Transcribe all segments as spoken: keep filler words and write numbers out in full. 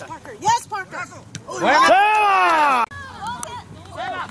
Yes, Parker. Yes, Parker. Uy, ¡Seba! ¡Seba!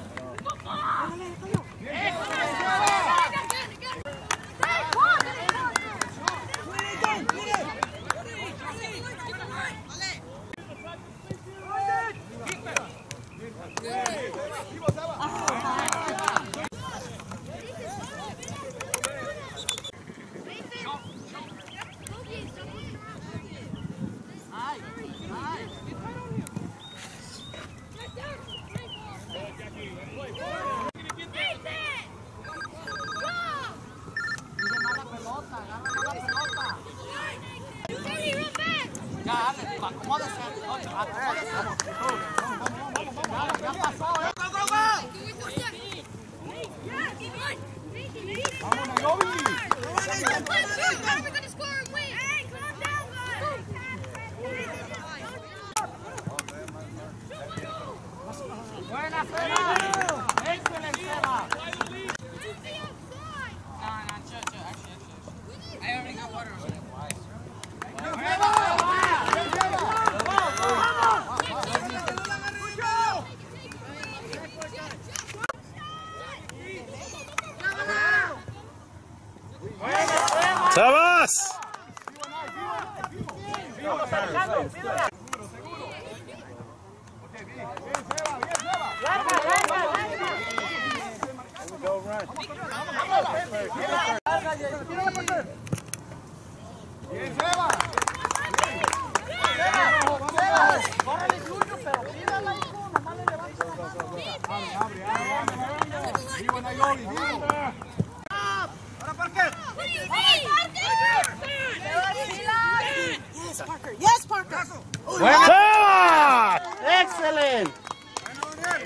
Parker. Yes, Parker. ¡Seba! ¡Excelente!